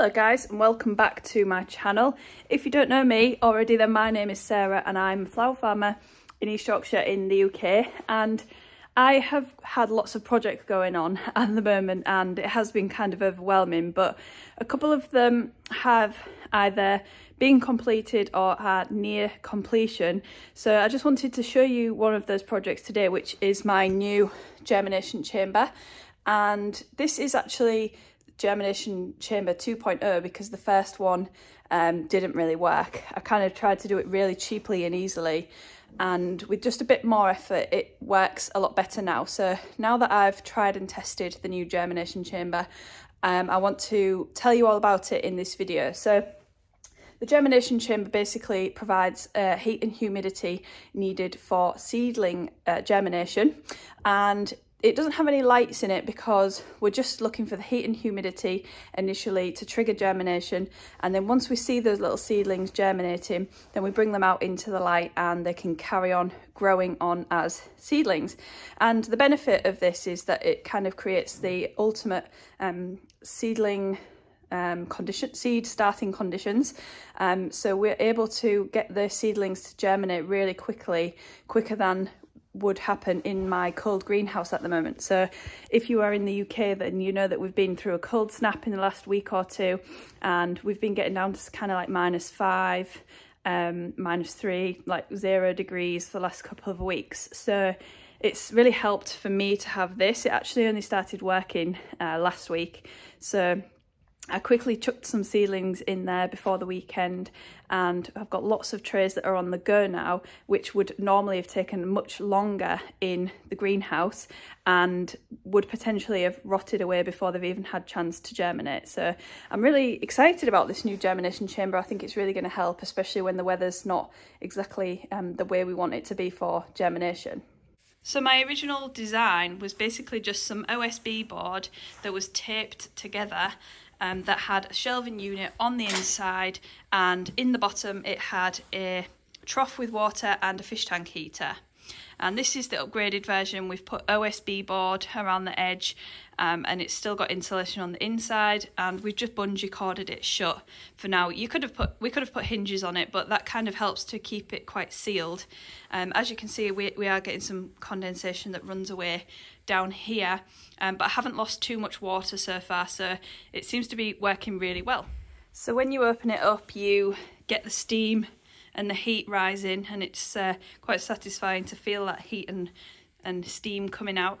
Hello guys and welcome back to my channel. If you don't know me already, then my name is Sarah and I'm a flower farmer in East Yorkshire in the UK, and I have had lots of projects going on at the moment and it has been kind of overwhelming, but a couple of them have either been completed or are near completion. So I just wanted to show you one of those projects today, which is my new germination chamber. And this is actually germination chamber 2.0 because the first one didn't really work. I kind of tried to do it really cheaply and easily, and with just a bit more effort it works a lot better now. So now that I've tried and tested the new germination chamber, I want to tell you all about it in this video. So the germination chamber basically provides heat and humidity needed for seedling germination, and it doesn't have any lights in it because we're just looking for the heat and humidity initially to trigger germination, and then once we see those little seedlings germinating, then we bring them out into the light and they can carry on growing on as seedlings. And the benefit of this is that it kind of creates the ultimate seedling seed starting conditions, so we're able to get the seedlings to germinate really quickly, quicker than would happen in my cold greenhouse at the moment. So if you are in the UK, then you know that we've been through a cold snap in the last week or two, and we've been getting down to kind of like -5, -3, like 0 degrees for the last couple of weeks. So it's really helped for me to have this. It actually only started working last week, so I quickly chucked some seedlings in there before the weekend, and I've got lots of trays that are on the go now, which would normally have taken much longer in the greenhouse and would potentially have rotted away before they've even had chance to germinate. So I'm really excited about this new germination chamber. I think it's really going to help, especially when the weather's not exactly the way we want it to be for germination. So my original design was basically just some OSB board that was taped together, that had a shelving unit on the inside, and in the bottom it had a trough with water and a fish tank heater. And this is the upgraded version. We've put OSB board around the edge, and it's still got insulation on the inside, and we've just bungee corded it shut for now. We could have put hinges on it, but that kind of helps to keep it quite sealed. As you can see, we are getting some condensation that runs away down here, but I haven't lost too much water so far, so it seems to be working really well. So when you open it up, you get the steam and the heat rising, and it's quite satisfying to feel that heat and steam coming out.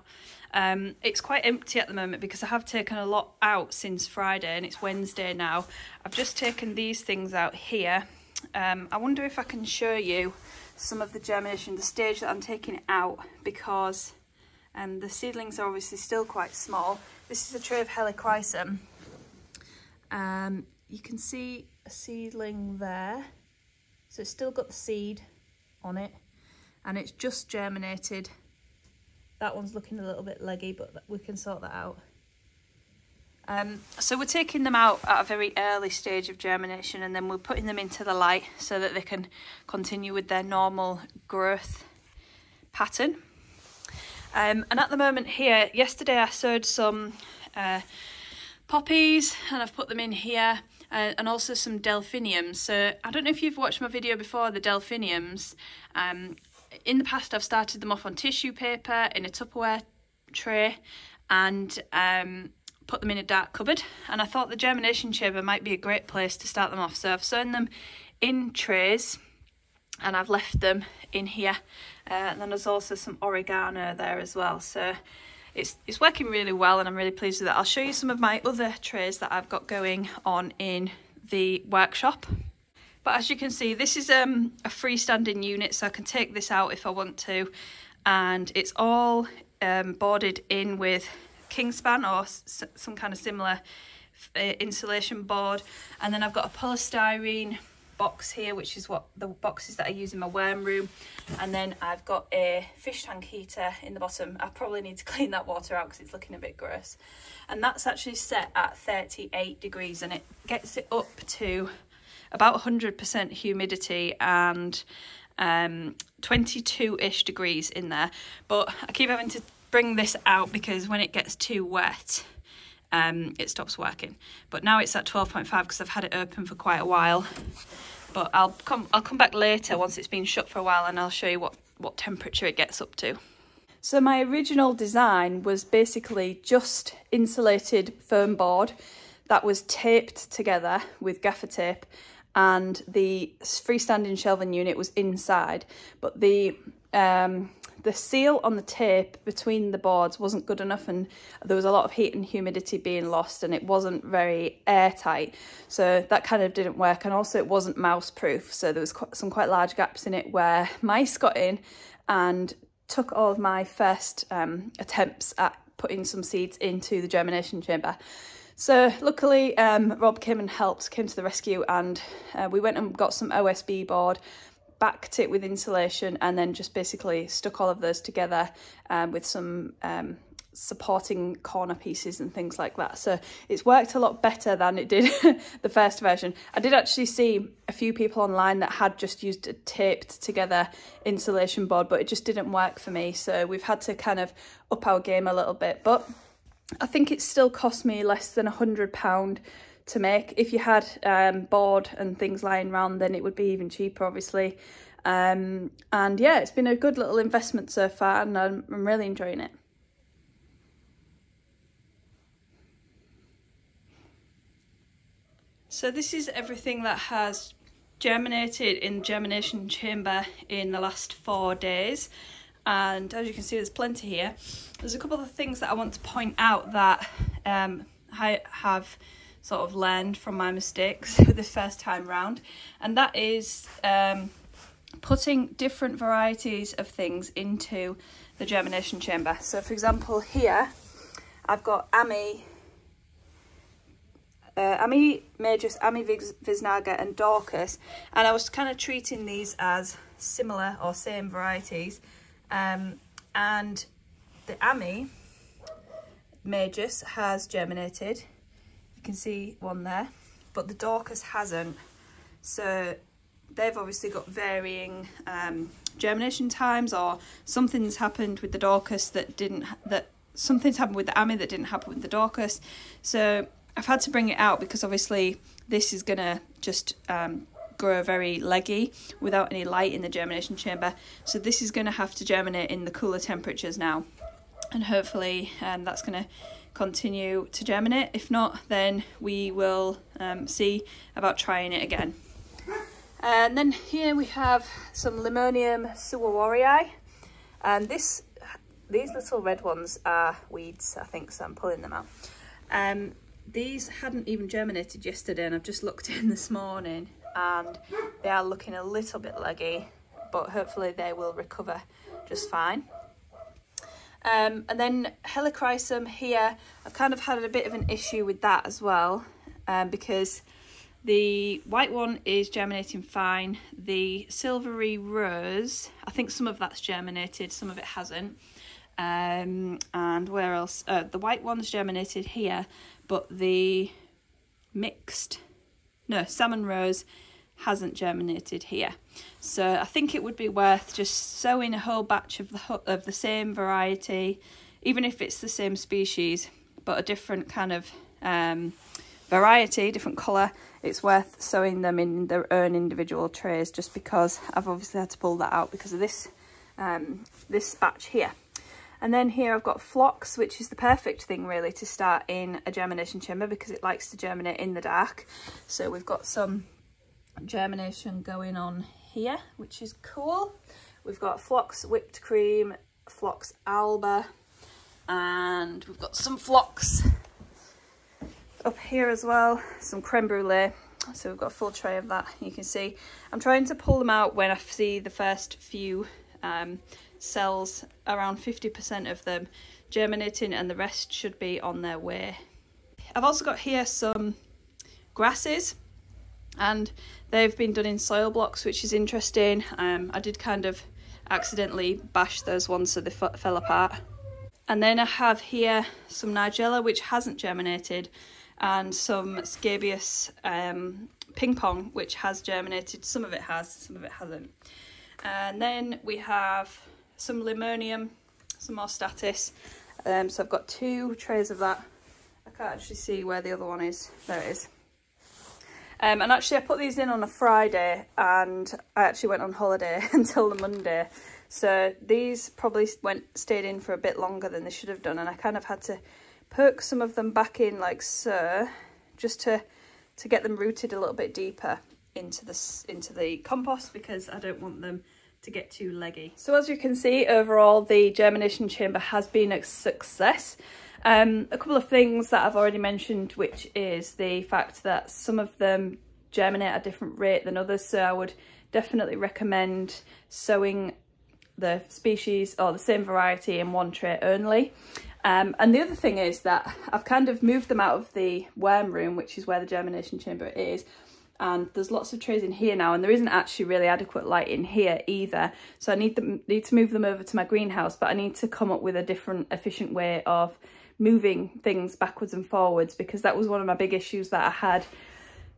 It's quite empty at the moment because I have taken a lot out since Friday, and it's Wednesday now. I've just taken these things out here. I wonder if I can show you some of the germination, the stage that I'm taking it out, because the seedlings are obviously still quite small. This is a tray of helichrysum. You can see a seedling there, so it's still got the seed on it and it's just germinated. That one's looking a little bit leggy, but we can sort that out. So we're taking them out at a very early stage of germination, and then we're putting them into the light so that they can continue with their normal growth pattern. And at the moment here, yesterday I sowed some poppies, and I've put them in here, and also some delphiniums. So I don't know if you've watched my video before, the delphiniums. In the past I've started them off on tissue paper in a Tupperware tray and put them in a dark cupboard, and I thought the germination chamber might be a great place to start them off. So I've sown them in trays and I've left them in here, and then there's also some oregano there as well. So it's working really well and I'm really pleased with that. I'll show you some of my other trays that I've got going on in the workshop. But as you can see, this is a freestanding unit, so I can take this out if I want to, and it's all boarded in with Kingspan or some kind of similar insulation board. And then I've got a polystyrene box here, which is what the boxes that I use in my worm room, and then I've got a fish tank heater in the bottom. I probably need to clean that water out because it's looking a bit gross, and that's actually set at 38 degrees, and it gets it up to about 100% humidity and 22-ish degrees in there. But I keep having to bring this out because when it gets too wet it stops working. But now it's at 12.5 because I've had it open for quite a while. But I'll come back later once it's been shut for a while, and I'll show you what temperature it gets up to. So my original design was basically just insulated foam board that was taped together with gaffer tape, and the freestanding shelving unit was inside. But the seal on the tape between the boards wasn't good enough, and there was a lot of heat and humidity being lost, and it wasn't very airtight, so that kind of didn't work. And also it wasn't mouse proof, so there was some quite large gaps in it where mice got in and took all of my first attempts at putting some seeds into the germination chamber. So luckily Rob came and helped, came to the rescue, and we went and got some OSB board, backed it with insulation, and then just basically stuck all of those together with some supporting corner pieces and things like that. So it's worked a lot better than it did the first version. I did actually see a few people online that had just used a taped together insulation board, but it just didn't work for me. So we've had to kind of up our game a little bit, but I think it still cost me less than £100 to make. If you had board and things lying around, then it would be even cheaper, obviously. And yeah, it's been a good little investment so far, and I'm really enjoying it. So this is everything that has germinated in the germination chamber in the last 4 days. And as you can see, there's plenty here. There's a couple of things that I want to point out that I have sort of learned from my mistakes this first time round, and that is putting different varieties of things into the germination chamber. So for example, here I've got Ammi Majus, Ammi Visnaga and Daucus, and I was kind of treating these as similar or same varieties, and the Ammi Majus has germinated. You can see one there, but the Daucus hasn't, so they've obviously got varying germination times, or something's happened with the Daucus something's happened with the Ammi that didn't happen with the Daucus. So I've had to bring it out because obviously this is gonna just grow very leggy without any light in the germination chamber, so this is gonna have to germinate in the cooler temperatures now, and hopefully that's gonna continue to germinate. If not, then we will see about trying it again. And then here we have some Limonium suworowii, and these little red ones are weeds, I think, so I'm pulling them out. These hadn't even germinated yesterday, and I've just looked in this morning, and they are looking a little bit leggy, but hopefully they will recover just fine. And then helichrysum here, I've kind of had a bit of an issue with that as well, because the white one is germinating fine. The silvery rose, I think some of that's germinated, some of it hasn't. And where else? The white one's germinated here, but the salmon rose hasn't germinated here. So I think it would be worth just sowing a whole batch of the same variety, even if it's the same species, but a different kind of variety, different colour. It's worth sowing them in their own individual trays, just because I've obviously had to pull that out because of this, this batch here. And then here I've got phlox, which is the perfect thing really to start in a germination chamber because it likes to germinate in the dark. So we've got some germination going on here, which is cool. We've got phlox whipped cream, phlox alba, and we've got some phlox up here as well, some creme brulee. So we've got a full tray of that. You can see I'm trying to pull them out when I see the first few cells, around 50% of them germinating, and the rest should be on their way. I've also got here some grasses, and they've been done in soil blocks, which is interesting. I did kind of accidentally bash those ones, so they fell apart. And then I have here some Nigella, which hasn't germinated, and some Scabious ping pong, which has germinated. Some of it has, some of it hasn't. And then we have some Limonium, some more status. So I've got two trays of that. I can't actually see where the other one is. There it is. And actually I put these in on a Friday and I actually went on holiday until the Monday. So these probably stayed in for a bit longer than they should have done, and I kind of had to poke some of them back in like so, just to get them rooted a little bit deeper into the compost, because I don't want them to get too leggy. So as you can see, overall the germination chamber has been a success. A couple of things that I've already mentioned, which is the fact that some of them germinate at a different rate than others, so I would definitely recommend sowing the species or the same variety in one tray only. And the other thing is that I've kind of moved them out of the worm room, which is where the germination chamber is, and there's lots of trays in here now, and there isn't actually really adequate light in here either, so I need to move them over to my greenhouse. But I need to come up with a different efficient way of moving things backwards and forwards, because that was one of my big issues that I had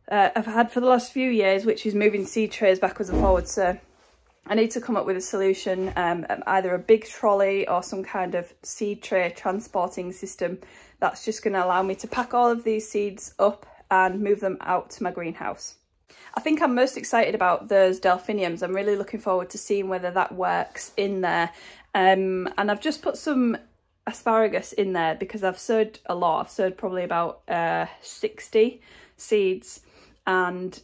I've had for the last few years, which is moving seed trays backwards and forwards. So I need to come up with a solution, either a big trolley or some kind of seed tray transporting system that's just going to allow me to pack all of these seeds up and move them out to my greenhouse. I think I'm most excited about those delphiniums. I'm really looking forward to seeing whether that works in there. And I've just put some asparagus in there because I've sowed a lot. I've sowed probably about 60 seeds, and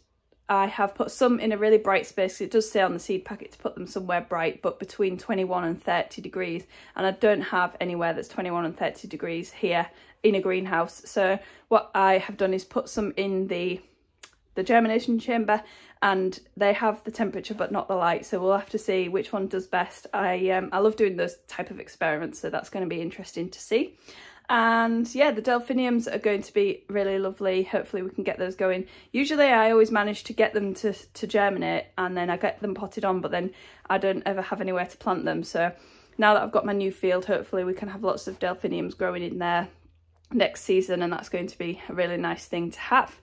I have put some in a really bright space. It does say on the seed packet to put them somewhere bright, but between 21 and 30 degrees. And I don't have anywhere that's 21 and 30 degrees here in a greenhouse. So what I have done is put some in the germination chamber, and they have the temperature but not the light. So we'll have to see which one does best. I love doing those type of experiments, so that's going to be interesting to see. And yeah, the delphiniums are going to be really lovely. Hopefully we can get those going. Usually I always manage to get them to germinate, and then I get them potted on, but then I don't ever have anywhere to plant them. So now that I've got my new field, hopefully we can have lots of delphiniums growing in there next season, and that's going to be a really nice thing to have.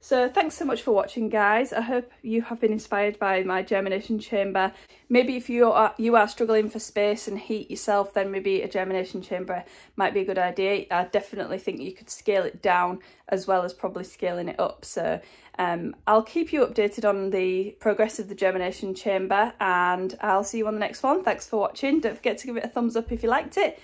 So thanks so much for watching, guys. I hope you have been inspired by my germination chamber. Maybe if you are struggling for space and heat yourself, then maybe a germination chamber might be a good idea. I definitely think you could scale it down as well as probably scaling it up. So I'll keep you updated on the progress of the germination chamber, and I'll see you on the next one. Thanks for watching. Don't forget to give it a thumbs up if you liked it.